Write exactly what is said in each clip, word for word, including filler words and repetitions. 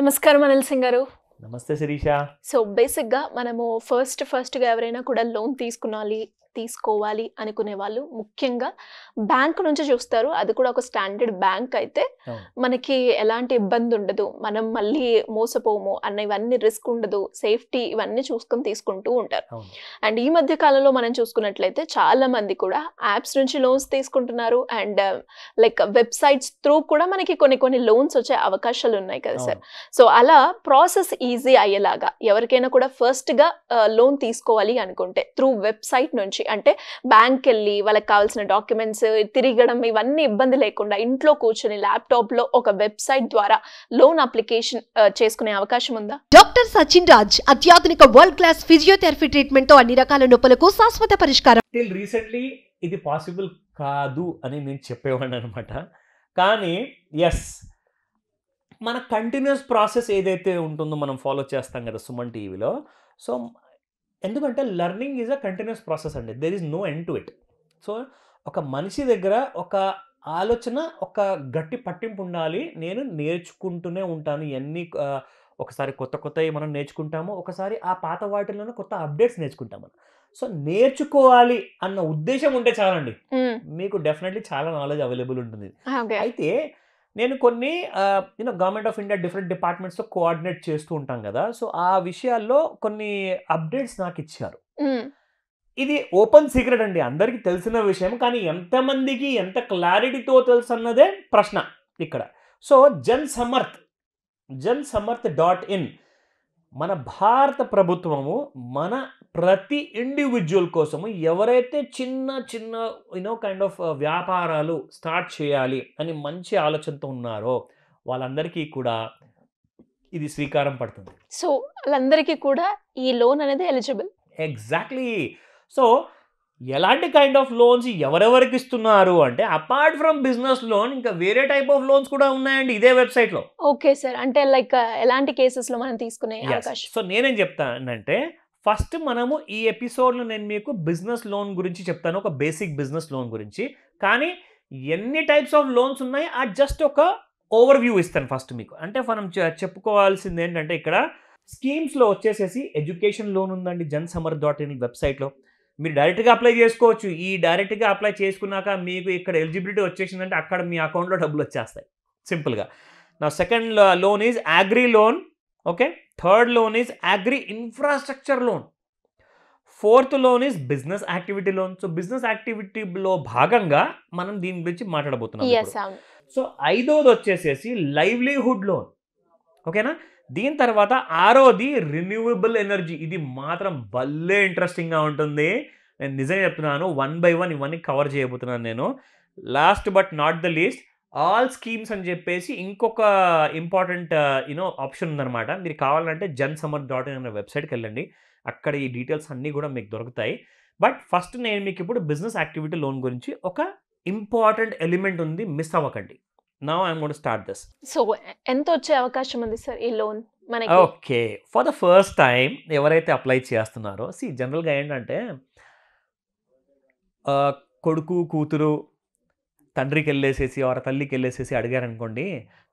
నమస్కారం అనిల్ సింగ్ గారు. నమస్తే శిరీష. సో బేసిక్గా మనము ఫస్ట్ ఫస్ట్గా ఎవరైనా కూడా లోన్ తీసుకునాలి తీసుకోవాలి అనుకునే వాళ్ళు ముఖ్యంగా బ్యాంక్ నుంచి చూస్తారు. అది కూడా ఒక స్టాండర్డ్ బ్యాంక్ అయితే మనకి ఎలాంటి ఇబ్బంది ఉండదు, మనం మళ్ళీ మోసపోము అన్న ఇవన్నీ రిస్క్ ఉండదు, సేఫ్టీ ఇవన్నీ చూసుకొని తీసుకుంటూ ఉంటారు. అండ్ ఈ మధ్య కాలంలో మనం చూసుకున్నట్లయితే చాలా మంది కూడా యాప్స్ నుంచి లోన్స్ తీసుకుంటున్నారు. అండ్ లైక్ వెబ్సైట్స్ త్రూ కూడా మనకి కొన్ని కొన్ని లోన్స్ వచ్చే అవకాశాలు ఉన్నాయి కదా సార్. సో అలా ప్రాసెస్ ఈజీ అయ్యేలాగా ఎవరికైనా కూడా ఫస్ట్గా లోన్ తీసుకోవాలి అనుకుంటే త్రూ వెబ్సైట్ నుంచి, అంటే బ్యాంక్ వెళ్ళి వాళ్ళకి కావాల్సిన డాక్యుమెంట్స్ తిరగడం ఇవన్నీ ఇబ్బంది లేకుండా ఇంట్లో కూర్చొని ల్యాప్టాప్ లో ఒక వెబ్సైట్ ద్వారా లోన్ అప్లికేషన్ చేసుకునే అవకాశం ఉందా? డాక్టర్ సచిన్ రాజ్ అత్యాధునిక వరల్డ్ క్లాస్ ఫిజియోథెరపీ ట్రీట్మెంట్ తో అన్ని రకాల నొప్పులకు శాశ్వత పరిష్కారం. టిల్ రీసెంట్లీ ఇది పాసిబుల్ కాదు అని నేను చెప్పేవాడిని అనమాట. కానీ ఎస్, మన కంటిన్యూస్ ప్రాసెస్ ఏదైతే ఉంటుందో మనం ఫాలో చేస్తాం కదా సుమన్ టీవీలో. సో ఎందుకంటే learning is a continuous process అండి, there is no end to it. So ఒక మనిషి దగ్గర ఒక ఆలోచన, ఒక గట్టి పట్టింపు ఉండాలి. నేను నేర్చుకుంటూనే ఉంటాను, ఎన్ని ఒకసారి కొత్త కొత్తవి మనం నేర్చుకుంటాము, ఒకసారి ఆ పాత వాటిలోనే కొత్త అప్డేట్స్ నేర్చుకుంటాము. సో నేర్చుకోవాలి అన్న ఉద్దేశం ఉంటే చాలండి, మీకు డెఫినెట్లీ చాలా నాలెడ్జ్ అవైలబుల్ ఉంటుంది. అయితే నేను కొన్ని you know government of India different డిపార్ట్మెంట్స్తో కోఆర్డినేట్ చేస్తూ ఉంటాం కదా. సో ఆ విషయాల్లో కొన్ని అప్డేట్స్ నాకు ఇచ్చారు. ఇది ఓపెన్ సీక్రెట్ అండి, అందరికీ తెలిసిన విషయం, కానీ ఎంతమందికి ఎంత క్లారిటీతో తెలుసు అన్నదే ప్రశ్న ఇక్కడ. So Jan Samarth Jan Samarth dot in మన భారత ప్రభుత్వము మన ప్రతి ఇండివిజువల్ కోసము ఎవరైతే చిన్న చిన్న యూనో కైండ్ ఆఫ్ వ్యాపారాలు స్టార్ట్ చేయాలి అని మంచి ఆలోచనతో ఉన్నారో వాళ్ళందరికీ కూడా ఇది స్వీకారం పడుతుంది. సో వాళ్ళందరికీ కూడా ఈ లోన్ అనేది ఎలిజిబుల్. ఎగ్జాక్ట్లీ. సో ఎలాంటి కైండ్ ఆఫ్ లోన్స్ ఎవరెవరికి ఇస్తున్నారు అంటే, అపార్ట్ ఫ్రమ్ బిజినెస్ లోన్ ఇంకా వేరే టైప్ ఆఫ్ లోన్స్ కూడా ఉన్నాయండి ఇదే వెబ్సైట్ లో. ఓకే సార్, అంటే లైక్ ఎలాంటి కేసెస్ లో మనం తీసుకునే అవకాశం? సో నేనేం చెప్తానంటే, ఫస్ట్ మనము ఈ ఎపిసోడ్లో నేను మీకు బిజినెస్ లోన్ గురించి చెప్తాను, ఒక బేసిక్ బిజినెస్ లోన్ గురించి. కానీ ఎన్ని టైప్స్ ఆఫ్ లోన్స్ ఉన్నాయి ఆ జస్ట్ ఒక ఓవర్ వ్యూ ఇస్తాను ఫస్ట్ మీకు. అంటే మనం చెప్పుకోవాల్సింది ఏంటంటే, ఇక్కడ స్కీమ్స్లో వచ్చేసేసి ఎడ్యుకేషన్ లోన్ ఉందండి జన్ సమర్థ్ డాట్ ఇన్ వెబ్సైట్లో. మీరు డైరెక్ట్గా అప్లై చేసుకోవచ్చు. ఈ డైరెక్ట్గా అప్లై చేసుకున్నాక మీకు ఇక్కడ ఎలిజిబిలిటీ వచ్చేసిందంటే అక్కడ మీ అకౌంట్లో డబ్బులు వచ్చేస్తాయి సింపుల్గా. నా second loan is agri loan. Okay. Third loan is agri infrastructure loan. Fourth loan is business activity loan. So business యాక్టివిటీలో భాగంగా మనం దీని గురించి మాట్లాడబోతున్నాం. సో ఐదోది వచ్చేసేసి లైవ్లీహుడ్ లోన్. ఓకేనా. దీని తర్వాత ఆరోది రిన్యూవబుల్ ఎనర్జీ. ఇది మాత్రం భలే ఇంట్రెస్టింగ్గా ఉంటుంది, నేను నిజంగా చెప్తున్నాను. వన్ బై వన్ ఇవన్నీ కవర్ చేయబోతున్నాను నేను. Last but not the least all schemes అని చెప్పేసి ఇంకొక ఇంపార్టెంట్ యూనో ఆప్షన్ ఉందన్నమాట. మీరు కావాలంటే జన్ సమర్థ్ డాట్ ఇన్ అనే వెబ్సైట్కి వెళ్ళండి, అక్కడ ఈ డీటెయిల్స్ అన్నీ కూడా మీకు దొరుకుతాయి. బట్ ఫస్ట్ నేను మీకు ఇప్పుడు బిజినెస్ యాక్టివిటీ లోన్ గురించి ఒక ఇంపార్టెంట్ ఎలిమెంట్ ఉంది, మిస్ అవ్వకండి. Now I'm going to start this. So ఎంత వచ్చే అవకాశం ఉంది సార్ ఈ లోన్ మనకి? Okay, for the first time ఎవరైతే అప్లై చేస్తున్నారో, సి జనరల్గా ఏంటంటే కొడుకు కూతురు తండ్రికి వెళ్ళేసేసి ఆర్ తల్లికి వెళ్ళేసేసి అడిగారనుకోండి,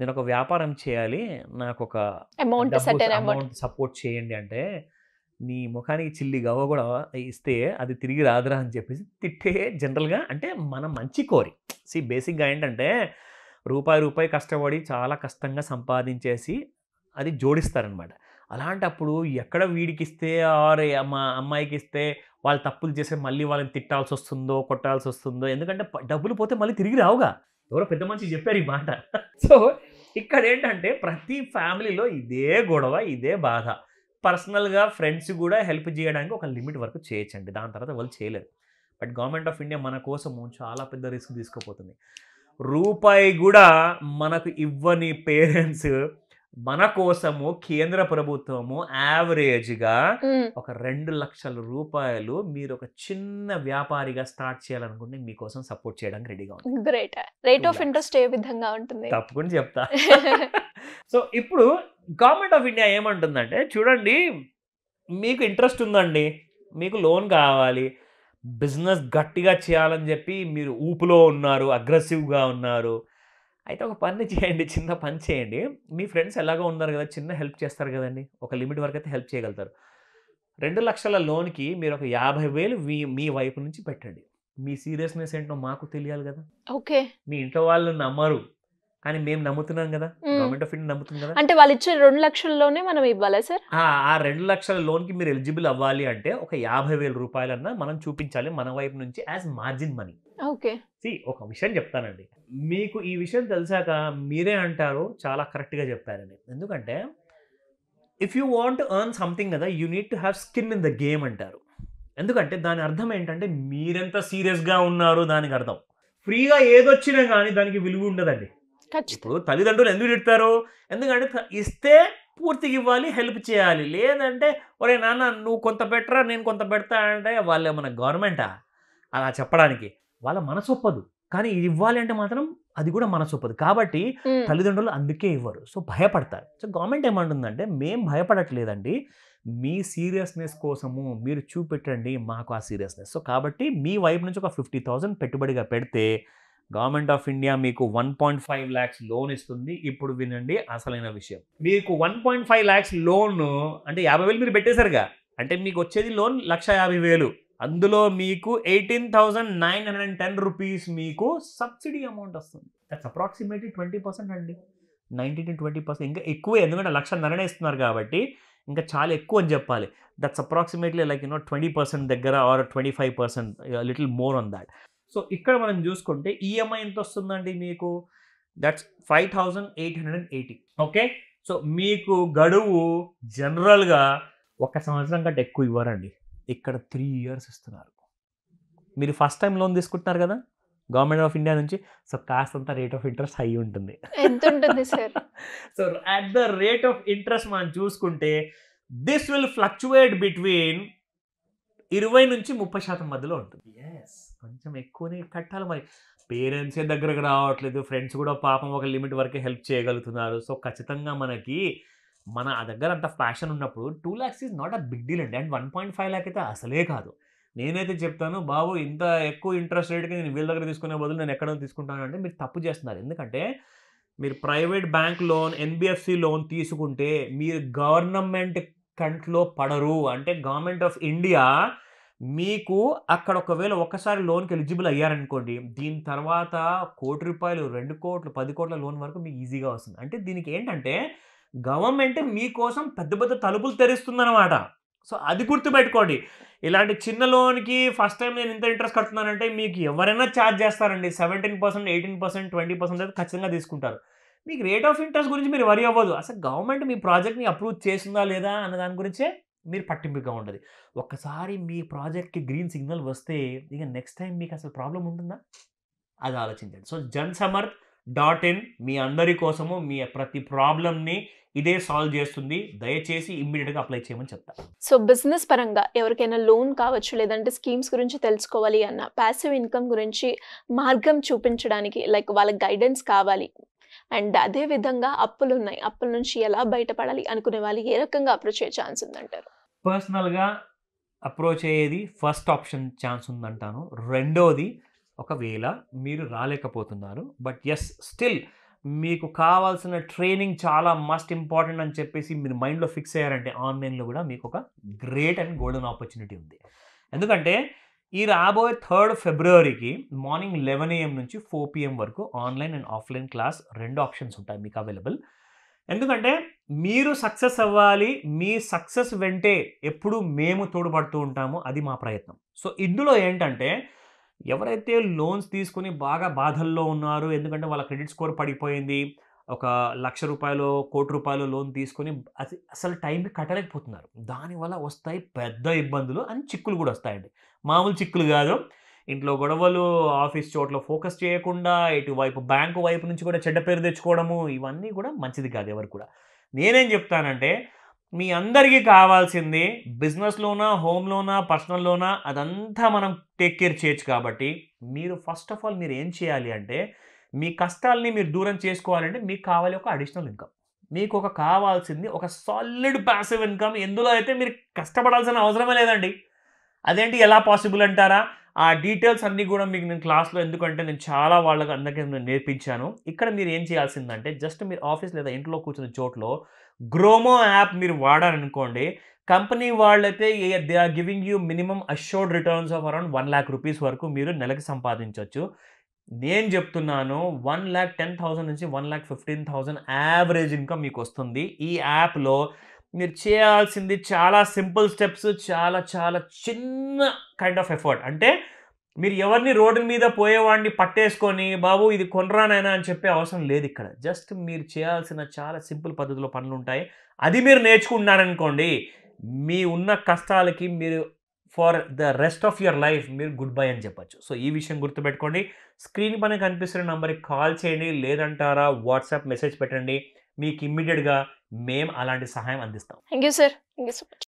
నేను ఒక వ్యాపారం చేయాలి, నాకు ఒక అమౌంట్ అమౌంట్ సపోర్ట్ చేయండి అంటే, నీ ముఖానికి చిల్లి గవ్వ కూడా ఇస్తే అది తిరిగి రాదురా అని చెప్పేసి తిట్టే జనరల్గా. అంటే మన మంచి కోరి, సి బేసిక్గా ఏంటంటే రూపాయి రూపాయి కష్టపడి చాలా కష్టంగా సంపాదించేసి అది జోడిస్తారనమాట. అలాంటప్పుడు ఎక్కడ వీడికి ఇస్తే ఆర్ మా అమ్మాయికి ఇస్తే వాళ్ళు తప్పులు చేస్తే మళ్ళీ వాళ్ళని తిట్టాల్సి వస్తుందో కొట్టాల్సి వస్తుందో, ఎందుకంటే డబ్బులు పోతే మళ్ళీ తిరిగి రావుగా. ఎవరో పెద్ద మనిషి చెప్పారు ఈ మాట. సో ఇక్కడ ఏంటంటే ప్రతి ఫ్యామిలీలో ఇదే గొడవ, ఇదే బాధ. పర్సనల్గా ఫ్రెండ్స్ కూడా హెల్ప్ చేయడానికి ఒక లిమిట్ వరకు చేయొచ్చండి, దాని తర్వాత వాళ్ళు చేయలేరు. బట్ గవర్నమెంట్ ఆఫ్ ఇండియా మన కోసము చాలా పెద్ద రిస్క్ తీసుకోపోతుంది. రూపాయి కూడా మనకు ఇవ్వని పేరెంట్స్ మన కోసము కేంద్ర ప్రభుత్వము యావరేజ్గా ఒక రెండు లక్షల రూపాయలు మీరు ఒక చిన్న వ్యాపారిగా స్టార్ట్ చేయాలనుకుంటే మీకోసం సపోర్ట్ చేయడానికి రెడీగా ఉంటుంది. గ్రేట్. రేట్ ఆఫ్ ఇంట్రెస్ట్ ఏ విధంగా ఉంటుంది తప్పకుండా చెప్తా. సో ఇప్పుడు గవర్నమెంట్ ఆఫ్ ఇండియా ఏమంటుందంటే, చూడండి మీకు ఇంట్రెస్ట్ ఉందండి, మీకు లోన్ కావాలి, బిజినెస్ గట్టిగా చేయాలని చెప్పి మీరు ఊపులో ఉన్నారు, అగ్రెసివ్గా ఉన్నారు, అయితే ఒక పని చేయండి, చిన్న పని చేయండి. మీ ఫ్రెండ్స్ ఎలాగో ఉన్నారు కదా, చిన్న హెల్ప్ చేస్తారు కదండి, ఒక లిమిట్ వరకు అయితే హెల్ప్ చేయగలుగుతారు. రెండు లక్షల లోన్కి మీరు ఒక యాభై వేలు మీ వైపు నుంచి పెట్టండి. మీ సీరియస్నెస్ ఏంటో మాకు తెలియాలి కదా. ఓకే, మీ ఇంట్లో వాళ్ళు నమ్మరు కానీ మేము నమ్ముతున్నాం కదా, గవర్నమెంట్ ఆఫ్ ఇండియా నమ్ముతుంది కదా. అంటే వాళ్ళు ఇచ్చే రెండు లక్షల్లోనే మనం ఇవ్వాలి సార్. ఆ రెండు లక్షల లోన్కి మీరు ఎలిజిబుల్ అవ్వాలి అంటే ఒక యాభై వేల రూపాయలన్నా మనం చూపించాలి మన వైపు నుంచి as margin money. Okay, see ఒక విషయం చెప్తానండి, మీకు ఈ విషయం తెలిసాక మీరే అంటారు చాలా కరెక్ట్గా చెప్పారండి. ఎందుకంటే if you want earn something కదా, you need to have skin in the game అంటారు. ఎందుకంటే దాని అర్థం ఏంటంటే మీరెంత సీరియస్గా ఉన్నారు దానికి అర్థం. ఫ్రీగా ఏదొచ్చినా కానీ దానికి విలువ ఉండదండి. ఇప్పుడు తల్లిదండ్రులు ఎందుకు తిడతారు? ఎందుకంటే ఇస్తే పూర్తిగా ఇవ్వాలి, హెల్ప్ చేయాలి. లేదంటే ఒరే నాన్న నువ్వు కొంత పెట్టరా నేను కొంత పెడతా అంటే వాళ్ళు ఏమన్నా గవర్నమెంటా అలా చెప్పడానికి? వాళ్ళ మనసు ఒప్పదు. కానీ ఇది ఇవ్వాలి అంటే మాత్రం అది కూడా మనసు ఒప్పదు. కాబట్టి తల్లిదండ్రులు అందుకే ఇవ్వరు, సో భయపడతారు. సో గవర్నమెంట్ ఏమంటుందంటే మేము భయపడట్లేదండి, మీ సీరియస్నెస్ కోసము మీరు చూపెట్టండి మాకు ఆ సీరియస్నెస్. సో కాబట్టి మీ వైపు నుంచి ఒక ఫిఫ్టీ థౌజండ్ పెట్టుబడిగా పెడితే గవర్నమెంట్ ఆఫ్ ఇండియా మీకు one point five lakhs loan ఇస్తుంది. ఇప్పుడు వినండి అసలైన విషయం, మీకు one point five lakhs loan అంటే యాభై వేలు మీరు పెట్టేశారుగా, అంటే మీకు వచ్చేది లోన్ లక్ష యాభై వేలు. అందులో మీకు eighteen thousand nine hundred and ten rupees మీకు సబ్సిడీ అమౌంట్ వస్తుంది. దట్స్ అప్రాక్సిమేట్లీ ట్వంటీ పర్సెంట్ అండి, నైన్టీన్ టు ట్వంటీ పర్సెంట్ ఇంకా ఎక్కువే, ఎందుకంటే లక్ష నరనే ఇస్తున్నారు కాబట్టి ఇంకా చాలా ఎక్కువ అని చెప్పాలి. That's approximately like you know twenty percent దగ్గర or twenty five percent little more on that. So ఇక్కడ మనం చూసుకుంటే ఈఎంఐ ఎంత వస్తుందండి మీకు, that's five thousand eight hundred and eighty. Okay, so మీకు గడువు జనరల్గా ఒక సంవత్సరం కంటే ఎక్కువ ఇవ్వరండి, ఇక్కడ త్రీ ఇయర్స్ ఇస్తున్నారు. మీరు ఫస్ట్ టైం లోన్ తీసుకుంటున్నారు కదా గవర్నమెంట్ ఆఫ్ ఇండియా నుంచి, సో కాస్తంత రేట్ ఆఫ్ ఇంట్రెస్ట్ హై ఉంటుంది. ఎంత ఉంటుంది sir? So at the rate of interest మనం చూసుకుంటే దిస్ విల్ ఫ్లక్చువేట్ బిట్వీన్ ఇరవై నుంచి ముప్పై శాతం మధ్యలో ఉంటుంది. ఎస్, కొంచెం ఎక్కువనే కట్టాలి. మరి పేరెంట్సే దగ్గరకు రావట్లేదు, ఫ్రెండ్స్ కూడా పాపం ఒక లిమిట్ వరకే హెల్ప్ చేయగలుగుతున్నారు. సో ఖచ్చితంగా మనకి మన దగ్గర అంత ఫ్యాషన్ ఉన్నప్పుడు two lakhs is not a big deal అండి. And one point five lakh అయితే అసలే కాదు. నేనైతే చెప్తాను బాబు ఇంత ఎక్కువ ఇంట్రెస్ట్ రేట్కి నేను వీళ్ళ దగ్గర తీసుకునే బదులు నేను ఎక్కడో తీసుకుంటాను అంటే మీరు తప్పు చేస్తున్నారు. ఎందుకంటే మీరు private bank loan, NBFC loan తీసుకుంటే మీరు గవర్నమెంట్ కంట్లో పడరు. అంటే గవర్నమెంట్ ఆఫ్ ఇండియా మీకు అక్కడ ఒకవేళ ఒక్కసారి లోన్కి ఎలిజిబుల్ అయ్యారనుకోండి, దీని తర్వాత కోటి రూపాయలు, రెండు కోట్లు, పది కోట్ల లోన్ వరకు మీకు ఈజీగా వస్తుంది. అంటే దీనికి ఏంటంటే గవర్నమెంట్ మీకోసం పెద్ద పెద్ద తలుపులు తెరుస్తుందన్నమాట. సో అది గుర్తుపెట్టుకోండి. ఇలాంటి చిన్న లోన్కి ఫస్ట్ టైం నేను ఇంత ఇంట్రెస్ట్ కడుతున్నానంటే మీకు ఎవరైనా ఛార్జ్ చేస్తారండి, seventeen percent eighteen percent twenty percent అయితే ఖచ్చితంగా తీసుకుంటారు. మీకు రేట్ ఆఫ్ ఇంట్రెస్ట్ గురించి మీరు వరి అవ్వదు. అసలు గవర్నమెంట్ మీ ప్రాజెక్ట్ని అప్రూవ్ చేసిందా లేదా అన్న దాని గురించే మీరు పట్టింపుగా ఉండదు. ఒక్కసారి మీ ప్రాజెక్ట్కి గ్రీన్ సిగ్నల్ వస్తే ఇక నెక్స్ట్ టైం మీకు అసలు ప్రాబ్లం ఉంటుందా, అది ఆలోచించండి. So Jan Samarth dot in మీ అందరి కోసము మీ ప్రతి ప్రాబ్లమ్ని ఇదే సాల్వ్ చేస్తుంది. దయచేసి ఇమ్మీడియట్గా అప్లై చేయమని చెప్తాను. సో బిజినెస్ పరంగా ఎవరికైనా లోన్ కావచ్చు, లేదంటే స్కీమ్స్ గురించి తెలుసుకోవాలి అన్న, ప్యాసివ్ ఇన్కమ్ గురించి మార్గం చూపించడానికి లైక్ వాళ్ళకి గైడెన్స్ కావాలి, అండ్ అదేవిధంగా అప్పులు ఉన్నాయి, అప్పుల నుంచి ఎలా బయటపడాలి అనుకునే వాళ్ళు ఏ రకంగా అప్రోచ్ అయ్యే ఛాన్స్ ఉందంటారు? పర్సనల్గా అప్రోచ్ అయ్యేది ఫస్ట్ ఆప్షన్ ఛాన్స్ ఉందంటాను. రెండోది, ఒకవేళ మీరు రాలేకపోతున్నారు బట్ ఎస్ స్టిల్ మీకు కావాల్సిన ట్రైనింగ్ చాలా మస్ట్ ఇంపార్టెంట్ అని చెప్పేసి మీరు మైండ్లో ఫిక్స్ అయ్యారంటే ఆన్లైన్లో కూడా మీకు ఒక గ్రేట్ అండ్ గోల్డెన్ ఆపర్చునిటీ ఉంది. ఎందుకంటే ఈ రాబోయే థర్డ్ ఫిబ్రవరికి మార్నింగ్ లెవెన్ ఏఎం నుంచి ఫోర్ పిఎం వరకు ఆన్లైన్ అండ్ ఆఫ్లైన్ క్లాస్ రెండు ఆప్షన్స్ ఉంటాయి మీకు అవైలబుల్. ఎందుకంటే మీరు సక్సెస్ అవ్వాలి, మీ సక్సెస్ వెంటే ఎప్పుడు మేము తోడ్పడుతూ ఉంటాము, అది మా ప్రయత్నం. సో ఇందులో ఏంటంటే ఎవరైతే లోన్స్ తీసుకుని బాగా బాధల్లో ఉన్నారు, ఎందుకంటే వాళ్ళ క్రెడిట్ స్కోర్ పడిపోయింది, ఒక లక్ష రూపాయలు కోటి రూపాయలు లోన్ తీసుకుని అది అసలు టైంకి కట్టలేకపోతున్నారు, దానివల్ల వస్తాయి పెద్ద ఇబ్బందులు అని చిక్కులు కూడా వస్తాయండి. మామూలు చిక్కులు కాదు, ఇంట్లో గొడవలు, ఆఫీస్ చోట్ల ఫోకస్ చేయకుండా, ఇటువైపు బ్యాంకు వైపు నుంచి కూడా చెడ్డ పేరు తెచ్చుకోవడము, ఇవన్నీ కూడా మంచిది కాదు ఎవరు కూడా. నేనేం చెప్తానంటే మీ అందరికీ కావాల్సింది బిజినెస్ లోనా, హోమ్ లోనా, పర్సనల్ లోనా, అదంతా మనం టేక్ కేర్ చేయొచ్చు. కాబట్టి మీరు ఫస్ట్ ఆఫ్ ఆల్ మీరు ఏం చేయాలి అంటే మీ కష్టాలని మీరు దూరం చేసుకోవాలంటే మీకు కావాలి ఒక అడిషనల్ ఇన్కమ్, మీకు ఒక కావాల్సింది ఒక సాలిడ్ ప్యాసివ్ ఇన్కమ్. ఎందులో అయితే మీరు కష్టపడాల్సిన అవసరమే లేదండి, అదేంటి ఎలా పాసిబుల్ అంటారా? ఆ డీటెయిల్స్ అన్నీ కూడా మీకు నేను క్లాస్లో, ఎందుకంటే నేను చాలా వాళ్ళకి అందరికీ నేను నేర్పించాను. ఇక్కడ మీరు ఏం చేయాల్సిందంటే, జస్ట్ మీరు ఆఫీస్ లేదా ఇంట్లో కూర్చున్న చోట్లో గ్రోమో యాప్ మీరు వాడారనుకోండి, కంపెనీ వాళ్ళైతే they are giving you minimum assured returns of around one lakh rupees వరకు మీరు నెలకి సంపాదించవచ్చు. నేను చెప్తున్నాను వన్ ల్యాక్ టెన్ థౌసండ్ నుంచి one lakh fifteen thousand average income మీకు వస్తుంది. ఈ యాప్లో మీరు చేయాల్సింది చాలా సింపుల్ స్టెప్స్, చాలా చాలా చిన్న కైండ్ ఆఫ్ ఎఫర్ట్. అంటే మీరు ఎవరిని రోడ్డు మీద పోయేవాడిని పట్టేసుకొని బాబు ఇది కొనరానైనా అని చెప్పే అవసరం లేదు. ఇక్కడ జస్ట్ మీరు చేయాల్సిన చాలా సింపుల్ పద్ధతిలో పనులు ఉంటాయి. అది మీరు నేర్చుకున్నారనుకోండి, మీ ఉన్న కష్టాలకి మీరు for the rest of your life మీరు గుడ్ బై అని చెప్పచ్చు. సో ఈ విషయం గుర్తుపెట్టుకోండి. స్క్రీన్ పైన కనిపిస్తున్న నెంబర్కి కాల్ చేయండి, లేదంటారా వాట్సాప్ మెసేజ్ పెట్టండి. మీకు ఇమ్మీడియట్గా మేము అలాంటి సహాయం అందిస్తాం. Thank you sir, thank you so much.